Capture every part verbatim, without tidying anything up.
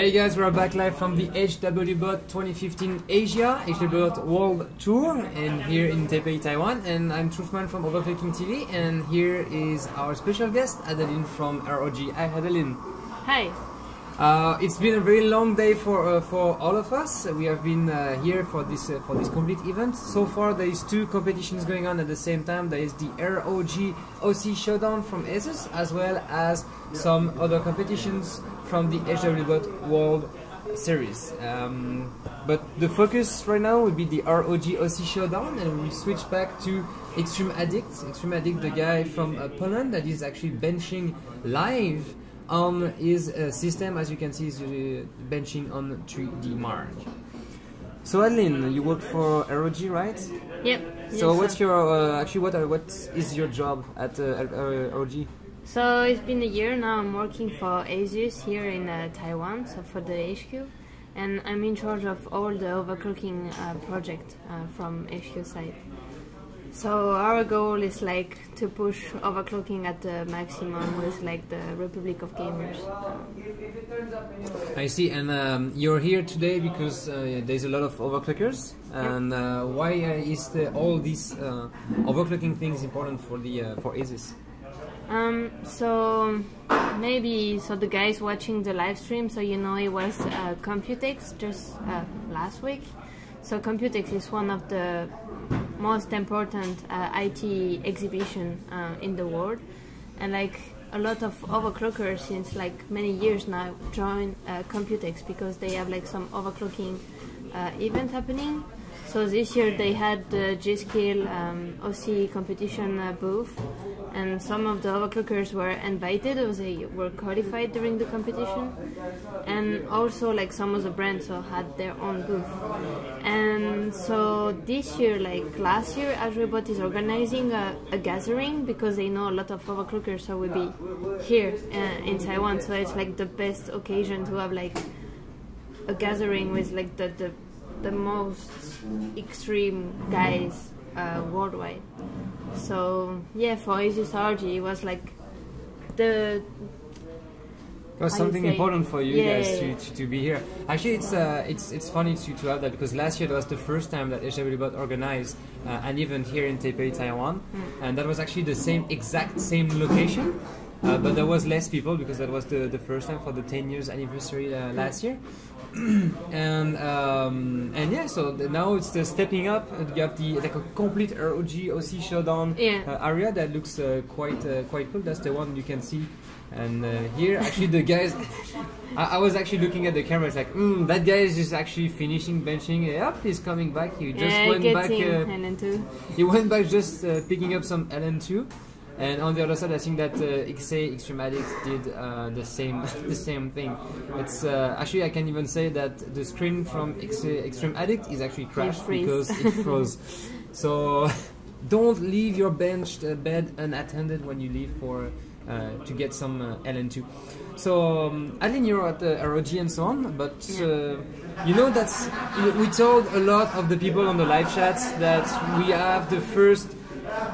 Hey guys, we're back live from the H W B O T twenty fifteen Asia, H W B O T World Tour, and here in Taipei, Taiwan. And I'm Truthman from Overclocking T V, and here is our special guest, Adeline from R O G. Hi Adeline. Hi. Uh, it's been a very long day for uh, for all of us. We have been uh, here for this uh, for this complete event. So far, there is two competitions going on at the same time. There is the R O G O C Showdown from ASUS, as well as some other competitions from the H W B O T World Series. Um, but the focus right now will be the R O G O C Showdown, and we switch back to Extreme Addict. Extreme Addict, the guy from uh, Poland that is actually benching live on his uh, system. As you can see, he's uh, benching on three D Mark. So Adeline, you work for R O G, right? Yep. So yes, what's sir. your uh, actually what are, what is your job at uh, R O G? So it's been a year now. I'm working for ASUS here in uh, Taiwan, so for the H Q, and I'm in charge of all the overclocking uh, project uh, from H Q side. So our goal is like to push overclocking at the maximum with like the Republic of Gamers. I see, and um, you're here today because uh, there's a lot of overclockers. And uh, why uh, is the, all these uh, overclocking things important for the uh, for ASUS? Um, so maybe so the guys watching the live stream, so you know it was uh, Computex just uh, last week. So Computex is one of the most important uh, I T exhibition uh, in the world, and like a lot of overclockers since like many years now join uh, Computex because they have like some overclocking uh, event happening. So this year they had the G-Skill um, O C competition uh, booth, and some of the overclockers were invited or they were qualified during the competition, and also like some of the brands so had their own booth. And so this year, like last year, H W B O T is organizing a, a gathering because they know a lot of overclockers so will be here uh, in Taiwan, so it's like the best occasion to have like a gathering with like the, the the most extreme guys uh, worldwide. So yeah, for ASUS R O G it was like the it was something important for you yeah, guys yeah, yeah. To, to, to be here. Actually, it's uh, it's it's funny to, to have that because last year that was the first time that H W B O T organized uh, an event here in Taipei, Taiwan, mm. and that was actually the same exact same location. Uh, but there was less people because that was the, the first time for the ten years anniversary uh, last year. and um, and yeah, so the, now it's the stepping up. You have the like a complete R O G O C Showdown yeah. uh, area that looks uh, quite uh, quite cool. That's the one you can see. And uh, here, actually, the guys, I, I was actually looking at the camera. It's like, mm, that guy is just actually finishing benching. Yep, he's coming back. He just yeah, went back. Uh, L N two. He went back just uh, picking up some L N two. And on the other side, I think that uh, X A Extreme Addict did uh, the same the same thing. It's uh, actually I can even say that the screen from X A Extreme Addict is actually crashed because it froze. So don't leave your bench uh, bed unattended when you leave for uh, to get some uh, L N two. So um, Adeline, you're at the R O G and so on, but uh, you know that's we told a lot of the people on the live chats that we have the first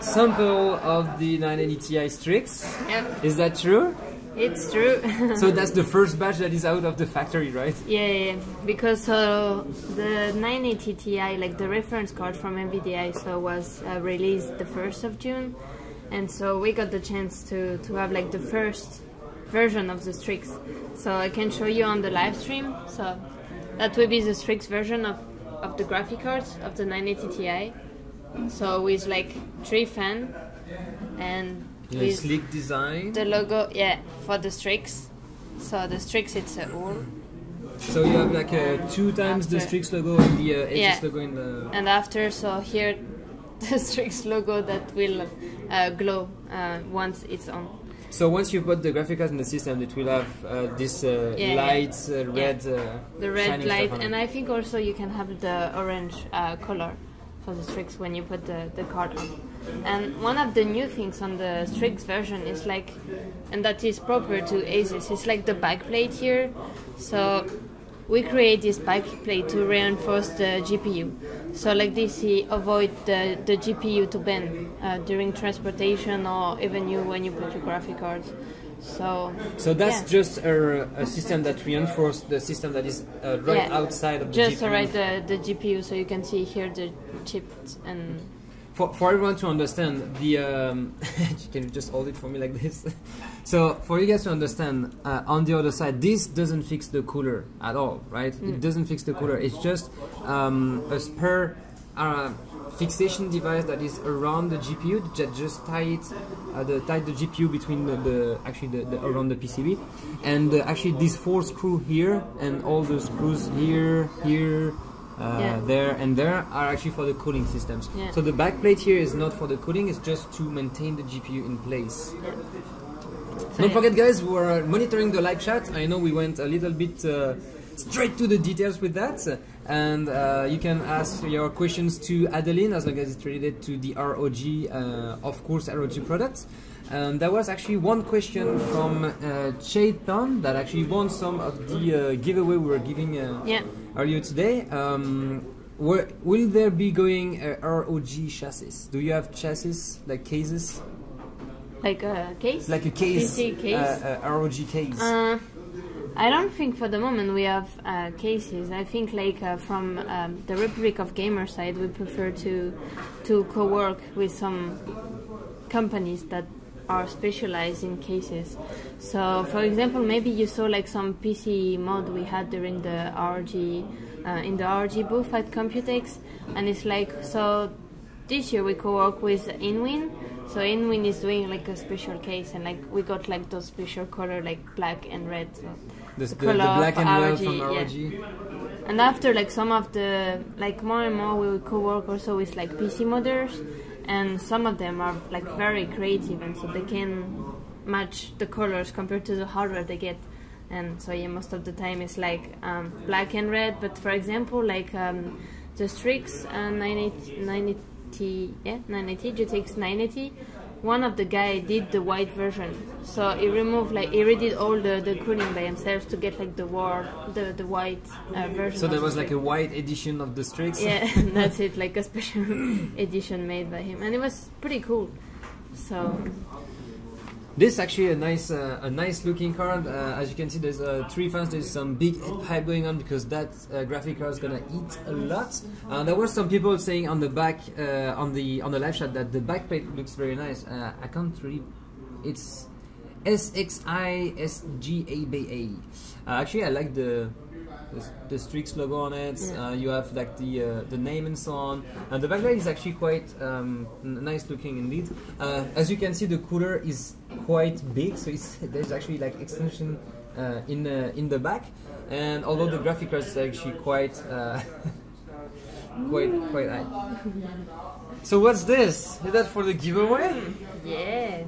sample of the nine eighty T I Strix. Yep. Is that true? It's true. So that's the first batch that is out of the factory, right? Yeah, yeah. Because uh, the nine eighty T I, like the reference card from NVIDIA, so was uh, released the first of June, and so we got the chance to to have like the first version of the Strix. So I can show you on the live stream. So that will be the Strix version of of the graphic cards of the nine eighty T I. So with like three fan and yeah, with sleek design, the logo, yeah, for the Strix. So the Strix, it's a all. So you have like a two times after the Strix logo and the uh, yeah. logo in the. And after, so here, the Strix logo that will uh, glow uh, once it's on. So once you put the graphic cards in the system, it will have uh, this uh, yeah, light, yeah. Uh, red, yeah. Uh, the red light, and it. I think also you can have the orange uh, color for the Strix when you put the, the card on. And one of the new things on the Strix version is like, and that is proper to ASUS, it's like the backplate here. So we create this backplate to reinforce the G P U. So like this, you avoid the, the G P U to bend uh, during transportation or even you when you put your graphic cards. So, so that's yeah. just a, a system that reinforces the system that is uh, right yeah. outside of the just G P U. Just right the, the G P U, so you can see here the chip and... For, for everyone to understand, the um, can you just hold it for me like this? So for you guys to understand, uh, on the other side, this doesn't fix the cooler at all, right? Mm. It doesn't fix the cooler. It's just um, a spare uh, fixation device that is around the G P U that just tie it, uh, the, tie the G P U between the, the actually the, the around the P C B, and uh, actually these four screws here and all the screws here, here. Uh, yeah. There and there are actually for the cooling systems. Yeah. So the back plate here is not for the cooling, it's just to maintain the G P U in place. Yeah. So Don't yeah. forget guys, we are monitoring the live chat. I know we went a little bit uh, straight to the details with that. And uh, you can ask your questions to Adeline as long as it's related to the R O G, uh, of course, R O G products. And there was actually one question from uh, Chaitan that actually won some of the uh, giveaway we were giving uh, yeah. earlier today. Um, where, will there be going uh, R O G chassis? Do you have chassis, like cases? Like a case? Like a case, case? Uh, uh, R O G case. Uh, I don't think for the moment we have uh, cases. I think like uh, from um, the Republic of Gamer side, we prefer to, to co-work with some companies that are specialized in cases. So for example, maybe you saw like some P C mod we had during the R O G uh, in the R O G booth at Computex, and it's like, so this year we co-work with Inwin. So Inwin is doing like a special case, and like we got like those special color like black and red. So the, the, the black and red from R O G. Yeah. And after like some of the like more and more we co-work also with like P C modders. And some of them are like very creative, and so they can match the colors compared to the hardware they get. And so yeah, most of the time it's like um, black and red. But for example, like um, the Strix uh, nine eighty, nine eighty, yeah, nine eighty, G T X nine eighty, one of the guy did the white version. So he removed like he redid all the, the cooling by himself to get like the war the the white uh, version. So there was like a white edition of the Strix. Yeah, that's it, like a special edition made by him, and it was pretty cool. So this is actually a nice uh, a nice looking card. Uh, as you can see, there's uh, three fans. There's some big hype going on because that uh, graphic card is gonna eat a lot. Uh, there were some people saying on the back uh, on the on the live chat that the back plate looks very nice. Uh, I can't really. It's S X I S G A B A. Uh, actually, I like the, the the Strix logo on it. Yeah. Uh, you have like the uh, the name and so on. And the backlight is actually quite um, nice looking indeed. Uh, as you can see, the cooler is quite big, so it's, there's actually like extension uh, in the in the back. And although the graphic card is actually quite uh, quite quite high. So what's this? Is that for the giveaway? Yeah.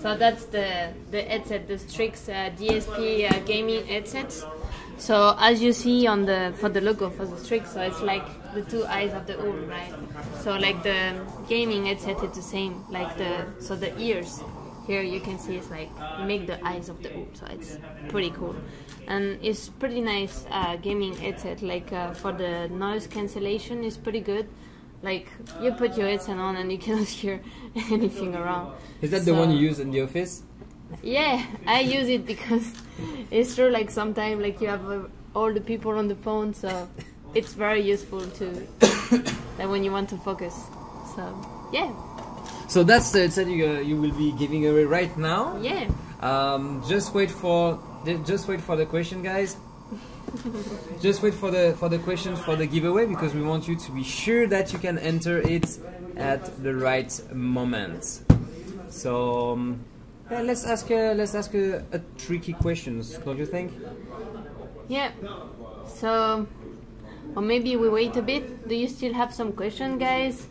So that's the, the headset, the Strix uh, D S P uh, gaming headset. So as you see on the for the logo for the Strix, so it's like the two eyes of the owl, right? So like the gaming headset is the same, like the so the ears here you can see it's like make the eyes of the owl, so it's pretty cool, and it's pretty nice uh, gaming headset. Like uh, for the noise cancellation is pretty good. Like you put your headset on and you cannot hear anything around. Is that so, the one you use in the office? Yeah, I use it because it's true. Like sometimes, like you have uh, all the people on the phone, so it's very useful to that when you want to focus. So yeah. So that's the headset you uh, you will be giving away right now. Yeah. Um, just wait for just wait for the question, guys. Just wait for the for the questions for the giveaway, because we want you to be sure that you can enter it at the right moment. So um, yeah, let's ask uh, let's ask uh, a tricky questions, don't you think? Yeah. So, or maybe we wait a bit. Do you still have some question, guys?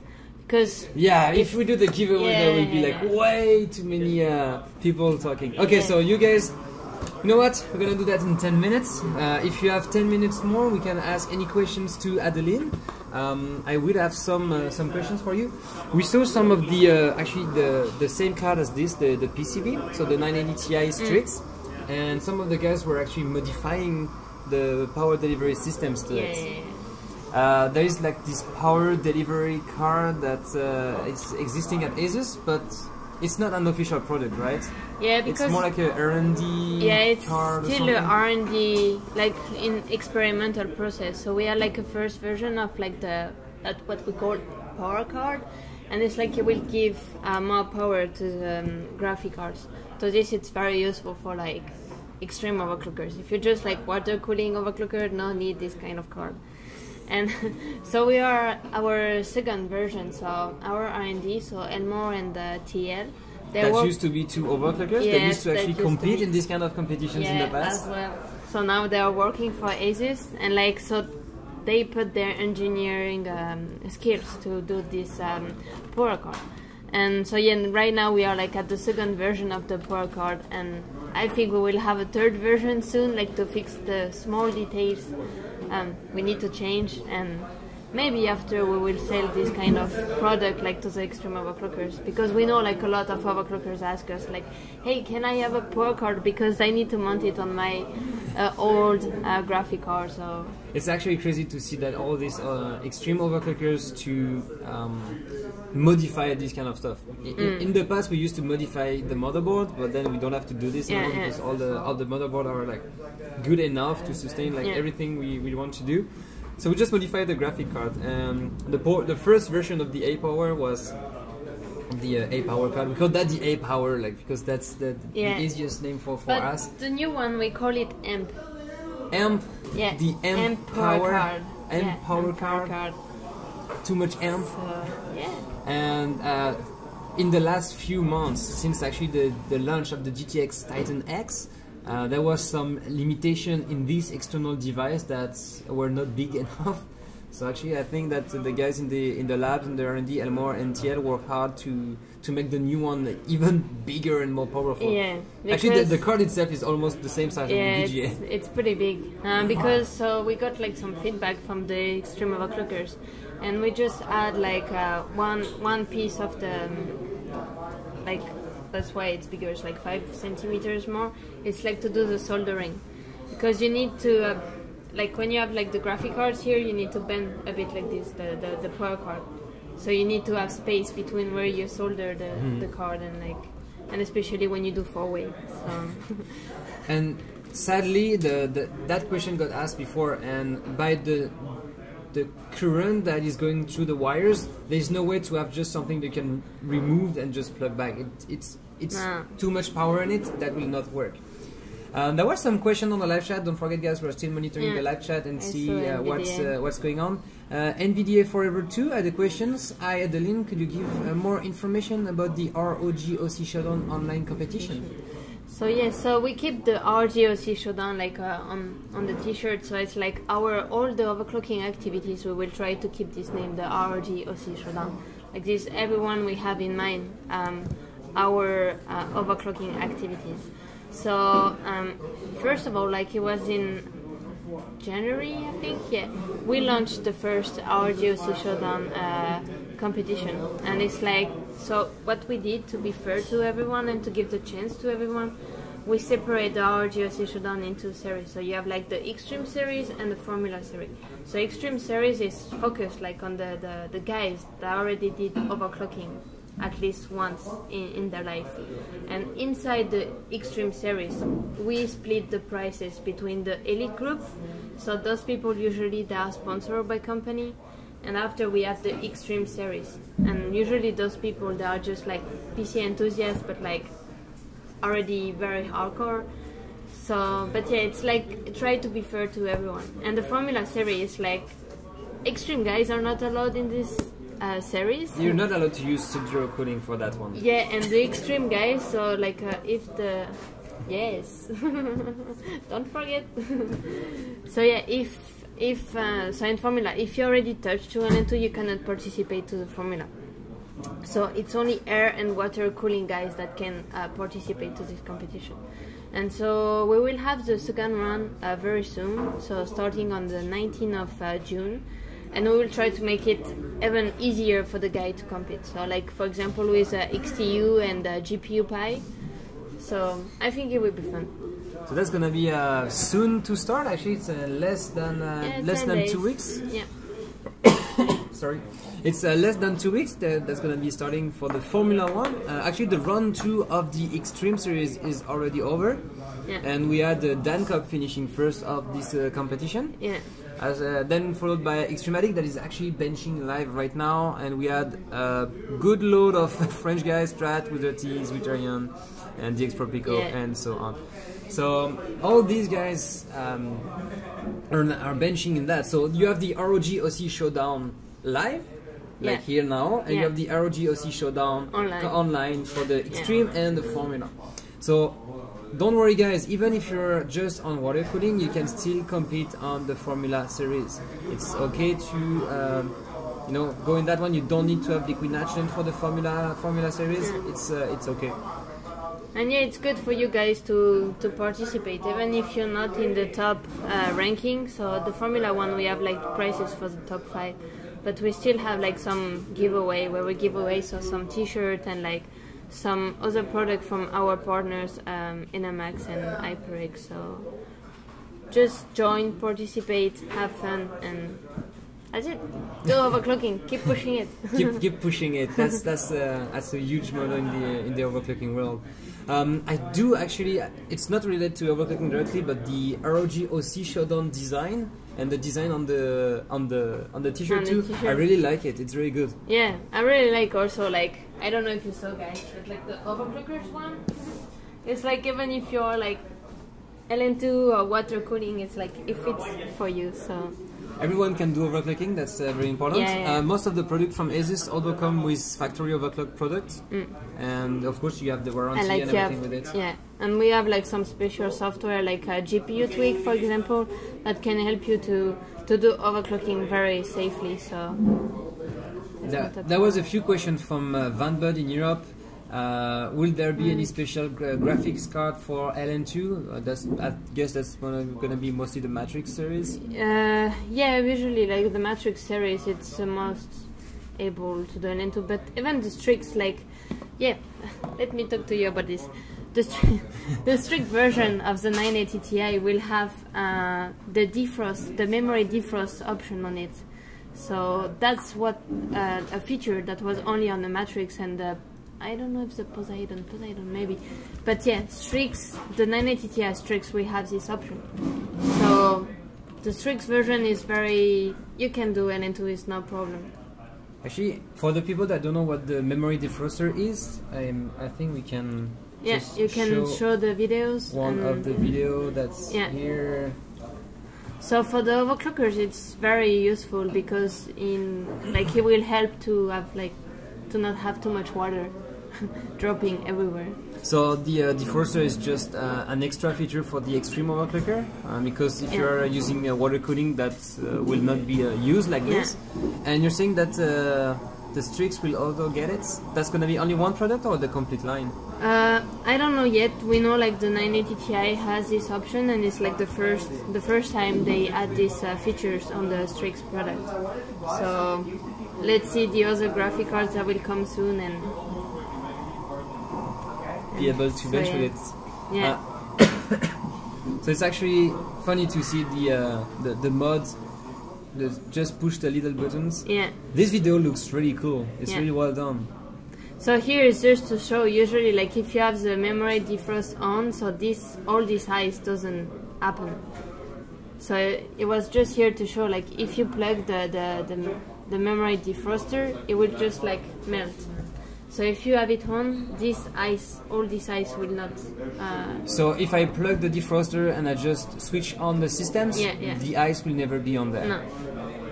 Because yeah, if, if we do the giveaway, yeah, there will be like way too many uh, people talking. Okay, yeah. So you guys. You know what? We're gonna do that in ten minutes. Uh, if you have ten minutes more, we can ask any questions to Adeline. Um, I will have some uh, some questions for you. We saw some of the uh, actually the the same card as this, the the P C B, so the nine eighty T I Strix, mm. and some of the guys were actually modifying the power delivery systems to it. Yeah, yeah, yeah. Uh, there is like this power delivery card that uh, is existing at ASUS, but It's not an official product, right? Yeah, because it's more like a R and D. Yeah, it's card still an R and D, like in experimental process. So we had like a first version of like the at what we call power card, and it's like it will give uh, more power to the um, graphic cards. So this it's very useful for like extreme overclockers. If you just like water cooling overclocker, no need this kind of card. And so we are our second version, so our R and D, so Elmore and the T L. They that used to be two overclockers. Yes, they used to actually used compete to in these kind of competitions yeah, in the past. As well. So now they are working for ASUS, and like so, they put their engineering um, skills to do this um, power card. And so yeah, right now we are like at the second version of the power card, and I think we will have a third version soon, like to fix the small details um, we need to change, and maybe after we will sell this kind of product like to the extreme overclockers, because we know like a lot of overclockers ask us like, hey, can I have a power card because I need to mount it on my uh, old uh, graphic card. So it's actually crazy to see that all these uh, extreme overclockers to um, modify this kind of stuff. In, mm. in the past we used to modify the motherboard, but then we don't have to do this yeah, anymore yeah. because all the all the motherboard are like good enough to sustain like yeah. everything we, we want to do. So we just modified the graphic card. Um, the, the first version of the A Power was the uh, A Power card. We call that the A Power, like because that's the, yeah. the easiest name for, for but us. The new one we call it A M P. A M P. Yeah. The A M P, A M P Power, power card. A M P yeah. Power A M P card. card. Too much A M P. So, yeah. And uh, in the last few months, since actually the the launch of the G T X Titan X. Uh, there was some limitation in this external device that were not big enough. So actually I think that the guys in the in the labs, in the R and D, Elmore and T L worked hard to to make the new one even bigger and more powerful. Yeah, actually the, the card itself is almost the same size yeah, as the V G A. It's, it's pretty big uh, because so we got like some feedback from the extreme overclockers, and we just add like uh, one one piece of the um, like. That's why it's bigger, it's like five centimeters more. It's like to do the soldering, because you need to uh, like when you have like the graphic cards here, you need to bend a bit like this the, the, the power card, so you need to have space between where you solder the, mm. the card, and like and especially when you do four-way. So. And sadly the, the that question got asked before, and by the the current that is going through the wires, there's no way to have just something that can remove and just plug back. It, it's it's nah. too much power in it, that will not work. Um, there was some question on the live chat. Don't forget, guys, we're still monitoring yeah. the live chat and I see uh, what's uh, what's going on. Uh, NVIDIA Forever two had the questions. Hi Adeline, could you give uh, more information about the R O G O C Showdown online competition? So yes, yeah, so we keep the R G O C Showdown like uh, on on the T-shirt. So it's like our all the overclocking activities. We will try to keep this name, the R G O C Showdown. Like this, everyone we have in mind um, our uh, overclocking activities. So um, first of all, like it was in January, I think. Yeah, we launched the first R G O C Showdown uh, competition, and it's like. So what we did, to be fair to everyone and to give the chance to everyone, we separate the R G O C Showdown into series. So you have like the Extreme series and the Formula series. So Extreme series is focused like on the, the, the guys that already did overclocking at least once in, in their life. And inside the Extreme series, we split the prices between the elite group. So those people usually they are sponsored by company. And after we have the Extreme series, and usually those people they are just like P C enthusiasts, but like already very hardcore. So, but yeah, it's like try to be fair to everyone. And the Formula series is like extreme guys are not allowed in this uh, series. You're not allowed to use sub-zero cooling for that one. Yeah, and the extreme guys. So like uh, if the yes, don't forget. So yeah, if. If uh, so in Formula, if you already touched two L N two, you cannot participate to the Formula. So it's only air and water cooling guys that can uh, participate to this competition. And so we will have the second round uh, very soon, so starting on the nineteenth of June. And we will try to make it even easier for the guy to compete. So like for example with uh, X T U and uh, G P U Pi. So I think it will be fun. So that's gonna be uh, soon to start. Actually, it's uh, less than uh, yeah, less than days. two weeks. Yeah. sorry. It's uh, less than two weeks that, that's going to be starting for the Formula One. Uh, actually, the round two of the Extreme Series is already over. Yeah. And we had uh, Dancock finishing first of this uh, competition. Yeah. As, uh, then followed by Extreme Addict that is actually benching live right now. And we had a good load of French guys, Strat with their T's, Viterian, and D X Propico, yeah. and so on. So all these guys um, are, are benching in that. So you have the R O G O C Showdown live, yeah. like here now, and yeah. you have the R O G O C Showdown online, online for the Extreme yeah. and the Formula. So don't worry guys, even if you're just on water cooling, you can still compete on the Formula series. It's okay to um, you know, go in that one. You don't need to have liquid nitrogen for the Formula Formula series. Yeah. It's uh, it's okay. And yeah, it's good for you guys to, to participate, even if you're not in the top uh, ranking. So the Formula One, we have like prizes for the top five, but we still have like some giveaway where we give away so some t-shirt and like some other product from our partners, um, Inamax and HyperX. So just join, participate, have fun, and that's it. Do overclocking. Keep pushing it. keep keep pushing it. That's that's uh, that's a huge motto in the uh, in the overclocking world. Um, I do actually, it's not related to overclocking directly, but the R O G O C Showdown design and the design on the on the on the t-shirt too, I really like it. It's really good. Yeah, I really like also like, I don't know if you saw guys, but like the overclockers one, it's like even if you're like L N two or water cooling, it's like if it's for you, so. Everyone can do overclocking, that's uh, very important. Yeah, yeah. Uh, most of the products from ASUS also come with factory overclock products. Mm. And of course you have the warranty and, like and everything have, with it. Yeah, and we have like some special software like a G P U Tweak, for example, that can help you to, to do overclocking very safely. So that, there was a few questions from uh, Van Bud in Europe. Uh, will there be any special gra graphics card for L N two? Uh, that's, I guess that's going to be mostly the Matrix series. Uh, yeah, usually like the Matrix series, it's the most able to do L N two. But even the Strix, like, yeah, let me talk to you about this. The, stri the Strix version of the nine eighty T I will have uh, the defrost, the memory defrost option on it. So that's what uh, a feature that was only on the Matrix and the. I don't know if the Poseidon, Poseidon maybe, but yeah, Strix, the nine eighty T I Strix, we have this option. So the Strix version is very, you can do L N two, it's no problem. Actually, for the people that don't know what the memory defroster is, um, I think we can. Yes, yeah, you can show, show the videos. One of the video that's yeah. here. So for the overclockers, it's very useful because in like it will help to have like to not have too much water. Dropping everywhere. So the uh, defroster is just uh, an extra feature for the Extreme overclocker uh, because if yeah. you're using uh, water cooling that uh, will not be uh, used like yeah. this. And you're saying that uh, the Strix will also get it? That's going to be only one product or the complete line? Uh, I don't know yet. We know like the nine eighty T I has this option and it's like the first the first time they add these uh, features on the Strix product. So let's see the other graphic cards that will come soon and be able to bench with it. Yeah. Uh, so it's actually funny to see the uh, the, the mods that just push the little buttons. Yeah. This video looks really cool. It's yeah. really well done. So here is just to show. Usually, like if you have the memory defrost on, so this all this ice doesn't happen. So it was just here to show, like if you plug the the the, the memory defroster, it will just like melt. So if you have it on, this ice, all this ice will not... Uh, so if I plug the defroster and I just switch on the systems, yeah, yeah. the ice will never be on there. No.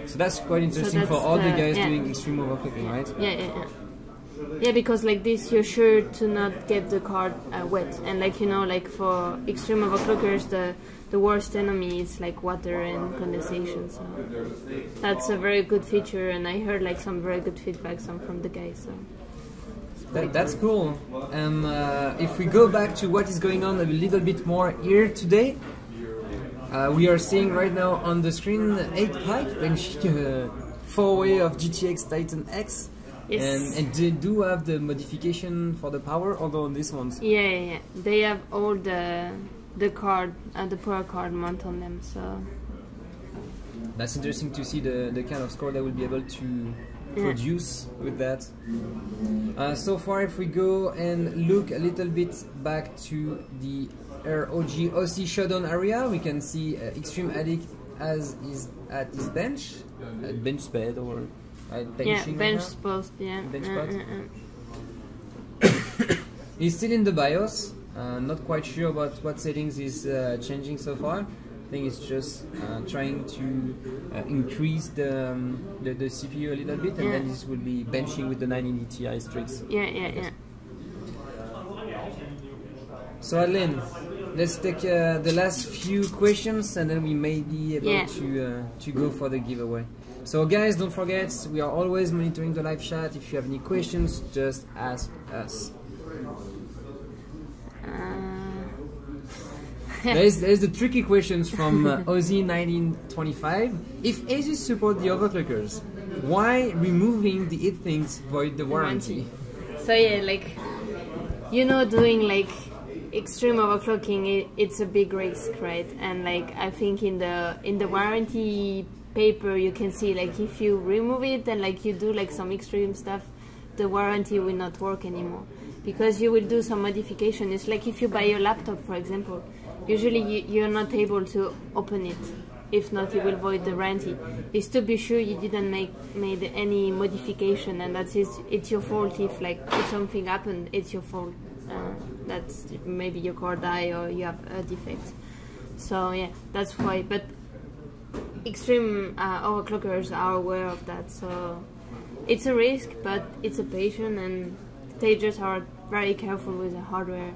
So that's quite interesting so that's for all the, the guys yeah. doing Extreme overclocking, right? Yeah, yeah, yeah. Yeah, because like this, you're sure to not get the card uh, wet. And like, you know, like for Extreme overclockers, the, the worst enemy is like water and condensation. So that's a very good feature. And I heard like some very good feedback from the guys. So. That, that's cool. And uh, if we go back to what is going on a little bit more here today, uh, we are seeing right now on the screen eight pipe benching four way of G T X Titan X. Yes. And, and they do have the modification for the power, although on this one. Yeah, yeah, yeah. They have all the the card, uh, the power card mount on them, so that's interesting to see the, the kind of score that we'll be able to produce with that. Uh, so far, if we go and look a little bit back to the R O G O C showdown area, we can see uh, Extreme Addict as is at his bench, at bench bed or at benching. Yeah, bench right post. Yeah. Bench uh, uh, uh. He's still in the BIOS. Uh, not quite sure about what settings is uh, changing so far. I think it's just uh, trying to uh, increase the, um, the the C P U a little bit, and yeah. then this will be benching with the nine eighty Ti Strix. Yeah, yeah, yeah. So Adeline, let's take uh, the last few questions, and then we may be able yeah. to uh, to go for the giveaway. So guys, don't forget, we are always monitoring the live chat. If you have any questions, just ask us. There's, there's the tricky questions from uh, Ozzy nineteen twenty-five. If ASUS support the overclockers, why removing the it things void the warranty? So yeah, like, you know, doing like extreme overclocking, it, it's a big risk, right? And like, I think in the in the warranty paper you can see like if you remove it and like you do like some extreme stuff, the warranty will not work anymore because you will do some modification. It's like if you buy your laptop, for example. Usually you, you're not able to open it, if not it will void the warranty. It's to be sure you didn't make made any modification, and that's it's, it's your fault if like if something happened, it's your fault. Uh, that's maybe your core die or you have a defect. So yeah, that's why, but extreme uh, overclockers are aware of that, so it's a risk, but it's a patient, and they just are very careful with the hardware.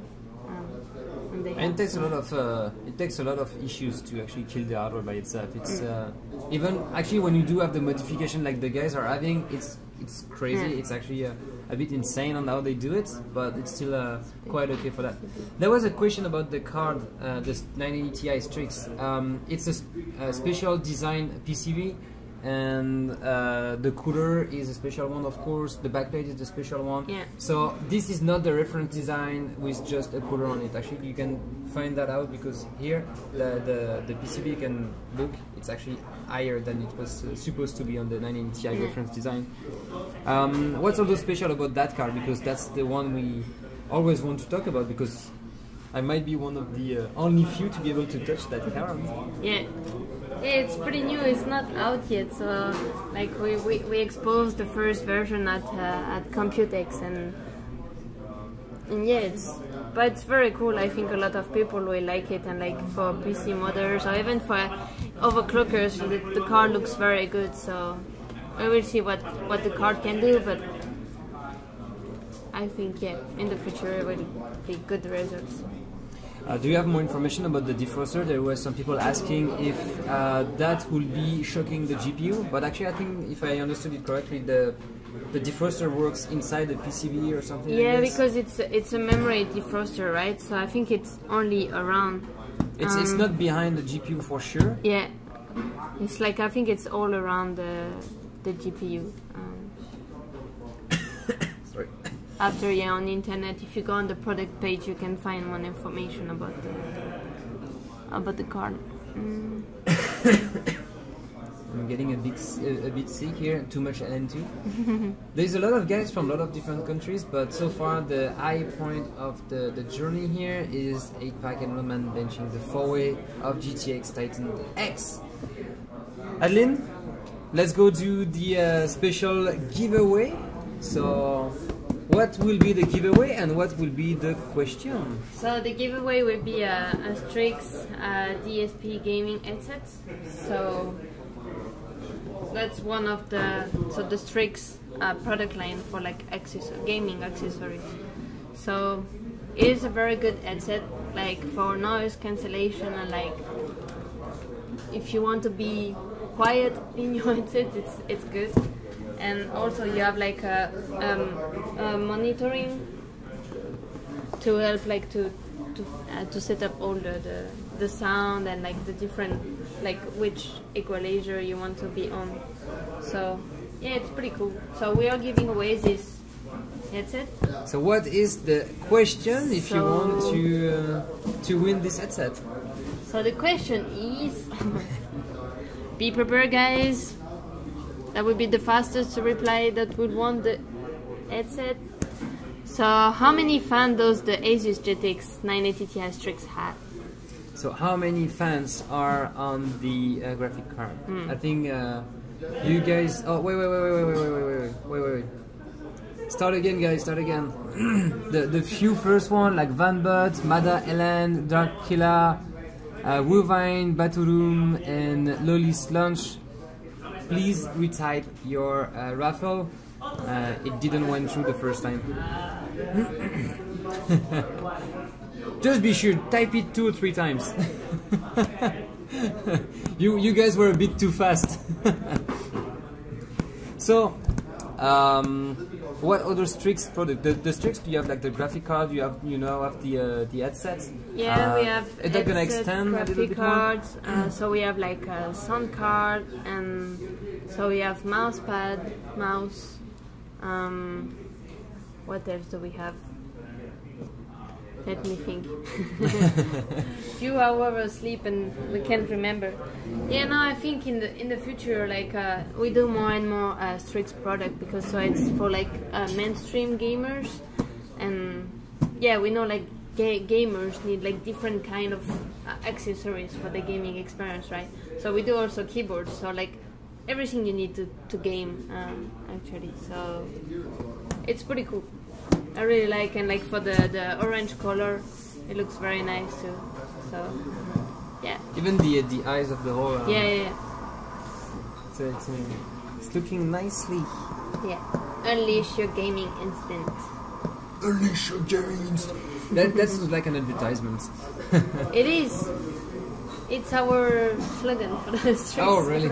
And it takes a lot of uh, it takes a lot of issues to actually kill the hardware by itself. It's uh, even actually when you do have the modification like the guys are having, it's it's crazy. Yeah. It's actually uh, a bit insane on how they do it, but it's still uh, quite okay for that. There was a question about the card, uh, the nine eighty Ti Strix. Um, it's a, sp a special design P C B, and uh, the cooler is a special one, of course. The backplate is a special one. Yeah. So this is not the reference design with just a cooler on it. Actually, you can find that out because here the the, the P C B you can look. It's actually higher than it was uh, supposed to be on the nine eighty Ti yeah. reference design. Um, what's also special about that card? Because that's the one we always want to talk about, because I might be one of the uh, only few to be able to touch that card. Yeah. Yeah, it's pretty new, it's not out yet, so like we, we, we exposed the first version at uh, at Computex, and, and yeah, it's, but it's very cool. I think a lot of people will like it, and like for P C modders or even for overclockers, the, the card looks very good, so we will see what, what the card can do, but I think, yeah, in the future it will be good results. Uh, do you have more information about the defroster? There were some people asking if uh, that will be shocking the G P U, but actually I think if I understood it correctly, the the defroster works inside the P C B or something. Yeah, like because it's it's a memory defroster, right? So I think it's only around. It's um, it's not behind the G P U for sure. Yeah, it's like I think it's all around the the G P U. Um, Sorry. After, yeah, on the internet, if you go on the product page, you can find more information about the, about the card. Mm. I'm getting a bit, a, a bit sick here, too much L N two. There's a lot of guys from a lot of different countries, but so far the high point of the, the journey here is eight pack enrollment benching the four way of G T X Titan X. Adeline, let's go to the uh, special giveaway. So. What will be the giveaway and what will be the question? So the giveaway will be a, a Strix uh, D S P gaming headset. So that's one of the so the Strix uh, product line for like accessor, gaming accessories. So it is a very good headset, like for noise cancellation and like if you want to be quiet in your headset, it's it's good. And also you have like a, um, a monitoring to help like to to, uh, to set up all the, the the sound and like the different like which equalizer you want to be on. So yeah, it's pretty cool. So we are giving away this headset. So what is the question if so, you want to uh, to win this headset? So the question is be prepared, guys. That would be the fastest reply that would want the headset. So how many fans does the ASUS G T X nine eighty Ti Strix have? So how many fans are on the uh, graphic card? Mm. I think uh, you guys. Oh wait, wait, wait, wait, wait, wait, wait, wait, wait, wait, wait. Start again, guys. Start again. the the few first one like VanBot, Mada Ellen, Darkilla, uh, Wuvine, Baturum, and Lolis Launch. Please retype your uh, raffle. Uh, it didn't went through the first time. Just be sure type it two or three times. you you guys were a bit too fast. So um, what other Strix product? The, the Strix, you have like the graphic card, you have you know have the uh, the headsets. Yeah, uh, we have. Is that gonna extend a little bit cards, more? Uh, so we have like a sound card, and so we have mouse pad, mouse. Um, what else do we have? Let me think. Few hours sleep and we can't remember. Yeah, no, I think in the in the future, like uh, we do more and more uh, Strix product because so it's for like uh, mainstream gamers, and yeah, we know like ga gamers need like different kind of uh, accessories for the gaming experience, right? So we do also keyboards, so like everything you need to to game um, actually. So it's pretty cool. I really like, and like for the, the orange color, it looks very nice too. So, yeah. Even the the eyes of the whole. Uh, yeah, yeah, yeah. It's, it's, it's looking nicely. Yeah. Unleash your gaming instinct. Unleash your gaming instinct. That that's like an advertisement. It is. It's our slogan for the street. Oh really?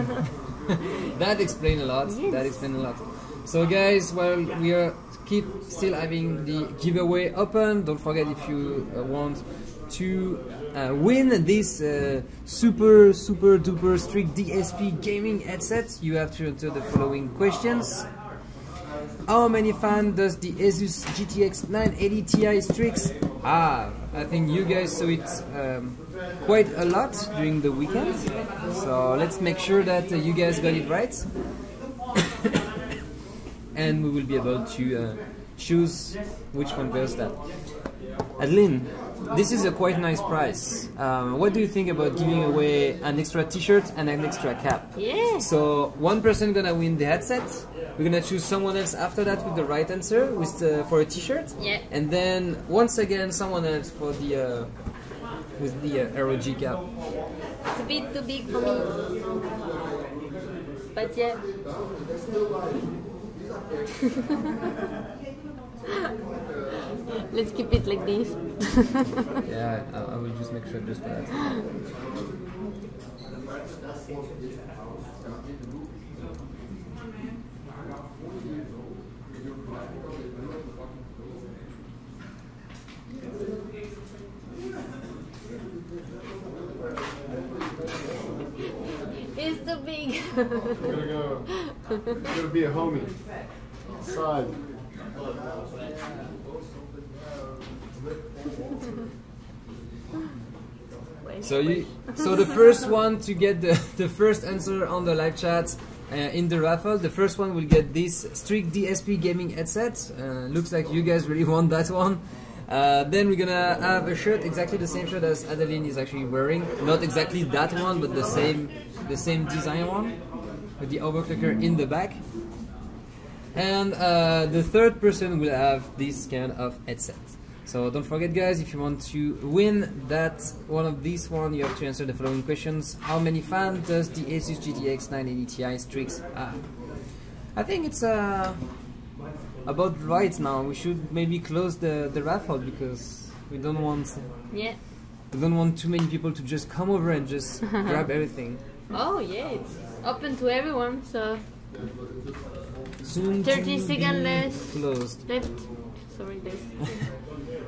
That explains a lot. Yes. That explains a lot. So guys, well, we are keep still having the giveaway open. Don't forget if you uh, want to uh, win this uh, super super duper strict D S P gaming headset, you have to answer the following questions. How many fans does the ASUS G T X nine eighty Ti Strix have? I think you guys saw it um, quite a lot during the weekend. So let's make sure that uh, you guys got it right. And we will be able to uh, choose which one does that. Adeline, this is a quite nice price. Um, what do you think about giving away an extra t-shirt and an extra cap? Yeah. So one person gonna win the headset. We're gonna choose someone else after that with the right answer with the, for a t-shirt. Yeah. And then once again someone else for the uh, with the uh, R O G cap. It's a bit too big for me. But yeah. Let's keep it like this. Yeah, I, I will just make sure just for that. It's too big. You're gonna be a homie. Side. So you, so the first one to get the the first answer on the live chat uh, in the raffle, the first one will get this Strix D S P gaming headset. Uh, looks like you guys really want that one. Uh, then we're gonna have a shirt, exactly the same shirt as Adeline is actually wearing. Not exactly that one, but the same the same design one. With the overclocker in the back, and uh, the third person will have this kind of headset. So don't forget, guys, if you want to win that one of these one, you have to answer the following questions: how many fans does the ASUS G T X nine eighty Ti Strix have? I think it's uh, about right now. We should maybe close the the raffle because we don't want yeah we don't want too many people to just come over and just grab everything. Oh yeah, it's open to everyone, so soon thirty seconds left. Closed. Left. Sorry, left.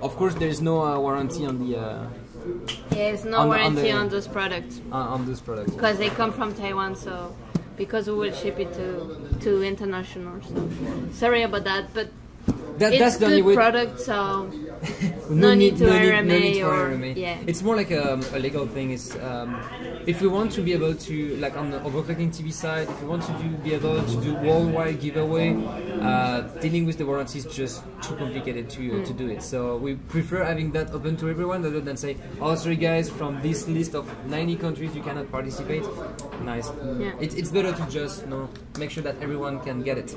Of course, there is no uh, warranty on the. Uh, yeah, there's no on warranty the, on, the, on those products. Uh, on those products. Because they come from Taiwan, so because we will ship it to to international. So sorry about that, but That, it's that's the only way product, so no, no need to no R M A, need, no need for or R M A. Yeah. It's more like a, a legal thing. Is um, if we want to be able to, like on the overclocking T V side, if we want to do, be able to do worldwide giveaway, uh, dealing with the warranty is just too complicated to mm. to do it. So we prefer having that open to everyone rather than say, oh sorry guys, from this list of ninety countries you cannot participate. Nice. Yeah. It, it's better to just you know make sure that everyone can get it.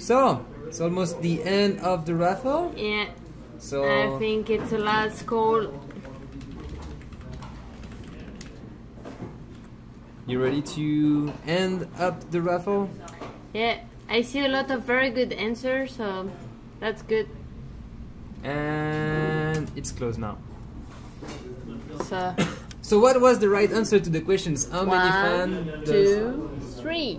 So. It's almost the end of the raffle. Yeah. So I think it's the last call. You ready to end up the raffle? Yeah, I see a lot of very good answers, so that's good. And it's closed now. So So what was the right answer to the questions? How many fans? Two, three.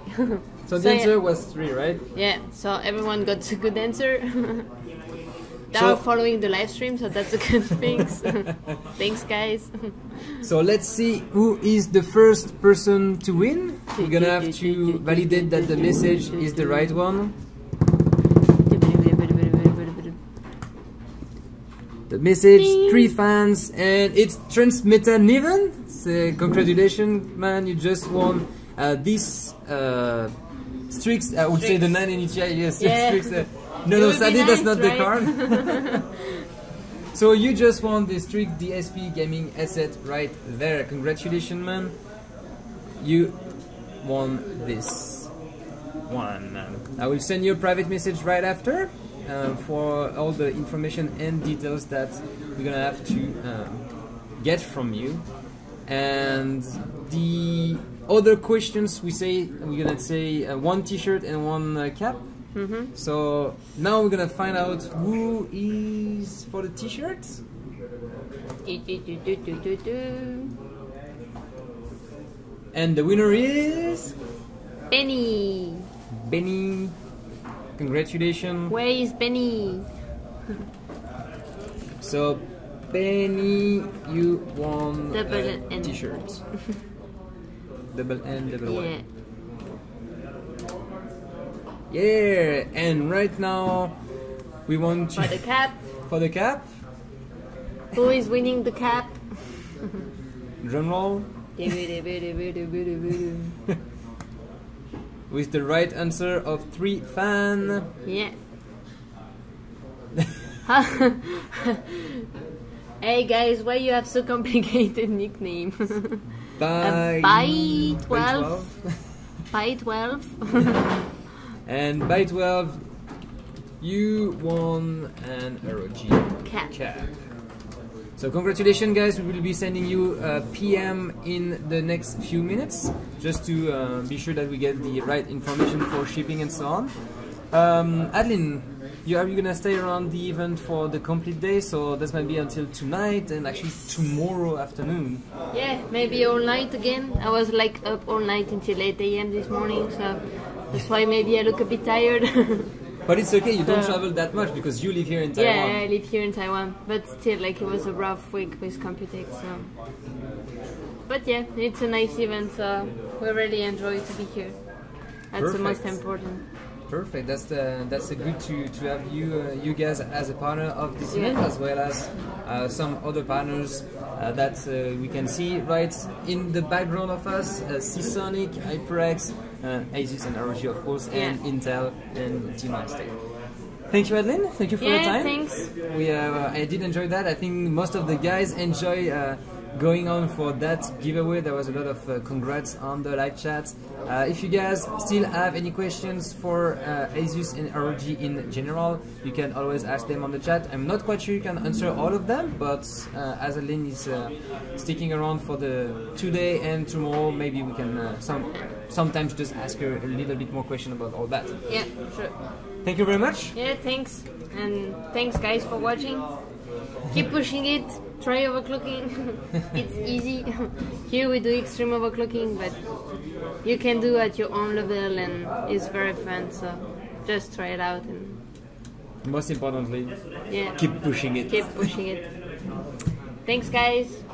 So the so answer yeah. was three, right? Yeah, so everyone got a good answer. They so, are following the live stream, so that's a good thing. Thanks, guys. So let's see who is the first person to win. We're going to have to validate that the message is the right one. The message, three fans, and it's Transmitter Niven. So congratulations, man, you just won uh, this... Uh, Strix, I would Strix. say the nine eighty T I, yes, yeah. Strix, uh, no, no, sadly nice, that's not right? the card. So you just won the Strix D S P gaming asset right there. Congratulations, man. You won this one, man. I will send you a private message right after uh, for all the information and details that we're gonna have to um, get from you. And the other questions we say we're gonna say uh, one T-shirt and one uh, cap. Mm-hmm. So now we're gonna find out who is for the T-shirt. And the winner is Benny. Benny, congratulations. Where is Benny? So Benny, you won a T-shirt. Double N, double Y. Yeah. yeah, and right now we want to... For the cap. For the cap. Who is winning the cap? Drum roll. With the right answer of three fan. Yeah. Hey guys, why you have so complicated nicknames? By, by twelve, by twelve, and by twelve, you won an R O G cap. cap. So congratulations, guys! We will be sending you a P M in the next few minutes, just to uh, be sure that we get the right information for shipping and so on. Um, Adeline, you are you gonna stay around the event for the complete day? So that might be until tonight and actually tomorrow afternoon. Yeah, maybe all night again. I was like up all night until eight A M this morning, so that's why maybe I look a bit tired. But it's okay, you so, don't travel that much because you live here in Taiwan. Yeah, I live here in Taiwan, but still, like it was a rough week with Computex. So. But yeah, it's a nice event, so we really enjoy to be here. That's Perfect. the most important. Perfect. That's the that's a good to to have you uh, you guys as a partner of this event, as well as uh, some other partners uh, that uh, we can see right in the background of us: uh, Seasonic, HyperX, uh, ASUS, and R O G, of course, and yeah. Intel and G-Skill. Thank you, Adeline. Thank you for yeah, your time. Thanks. We uh, I did enjoy that. I think most of the guys enjoy. Uh, Going on for that giveaway, there was a lot of uh, congrats on the live chat. Uh, if you guys still have any questions for uh, ASUS and R O G in general, you can always ask them on the chat. I'm not quite sure you can answer all of them, but uh, Adeline is uh, sticking around for the today and tomorrow. Maybe we can uh, some sometimes just ask her a little bit more question about all that. Yeah, sure. Thank you very much. Yeah, thanks, and thanks guys for watching. Keep pushing it. Try overclocking. It's easy. Here we do extreme overclocking, but you can do at your own level, and it's very fun. So just try it out. And most importantly, yeah, keep pushing it. Keep pushing it. Thanks, guys.